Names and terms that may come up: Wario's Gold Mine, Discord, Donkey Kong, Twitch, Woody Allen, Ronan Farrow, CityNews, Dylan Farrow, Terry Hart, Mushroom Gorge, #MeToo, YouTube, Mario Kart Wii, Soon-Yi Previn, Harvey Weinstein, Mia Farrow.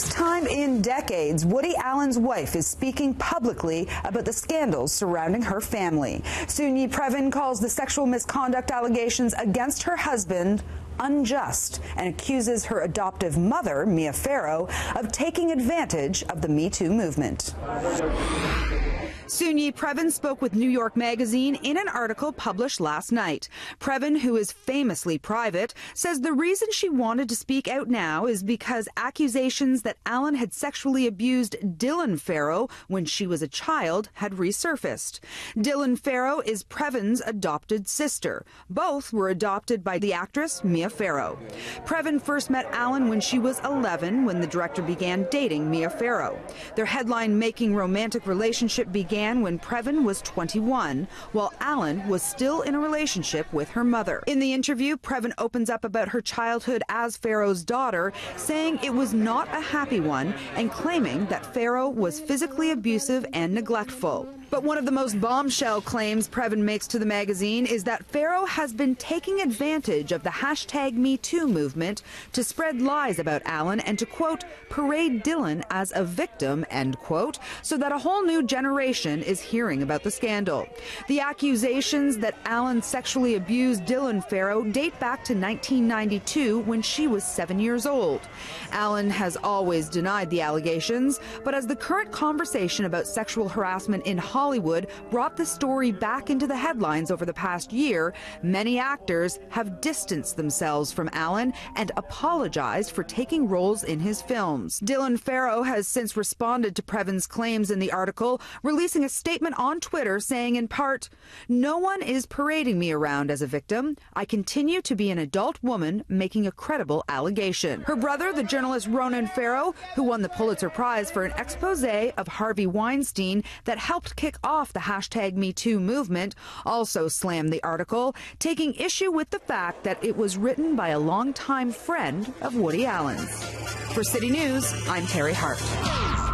first time in decades, Woody Allen's wife is speaking publicly about the scandals surrounding her family. Soon-Yi Previn calls the sexual misconduct allegations against her husband unjust and accuses her adoptive mother, Mia Farrow, of taking advantage of the Me Too movement. Soon-Yi Previn spoke with New York Magazine in an article published last night. Previn, who is famously private, says the reason she wanted to speak out now is because accusations that Allen had sexually abused Dylan Farrow when she was a child had resurfaced. Dylan Farrow is Previn's adopted sister. Both were adopted by the actress Mia Farrow. Previn first met Allen when she was 11, when the director began dating Mia Farrow. Their headline-making romantic relationship began when Previn was 21, while Allen was still in a relationship with her mother. In the interview, Previn opens up about her childhood as Farrow's daughter, saying it was not a happy one and claiming that Farrow was physically abusive and neglectful. But one of the most bombshell claims Previn makes to the magazine is that Farrow has been taking advantage of the #MeToo movement to spread lies about Allen and to, quote, parade Dylan as a victim, end quote, so that a whole new generation is hearing about the scandal. The accusations that Allen sexually abused Dylan Farrow date back to 1992, when she was 7 years old. Allen has always denied the allegations, but as the current conversation about sexual harassment in Hollywood brought the story back into the headlines over the past year, many actors have distanced themselves from Allen and apologized for taking roles in his films. Dylan Farrow has since responded to Previn's claims in the article, releasing a statement on Twitter saying, in part, "No one is parading me around as a victim. I continue to be an adult woman making a credible allegation." Her brother, the journalist Ronan Farrow, who won the Pulitzer Prize for an exposé of Harvey Weinstein that helped kick off the #MeToo movement, also slammed the article, taking issue with the fact that it was written by a longtime friend of Woody Allen's. For City News, I'm Terry Hart.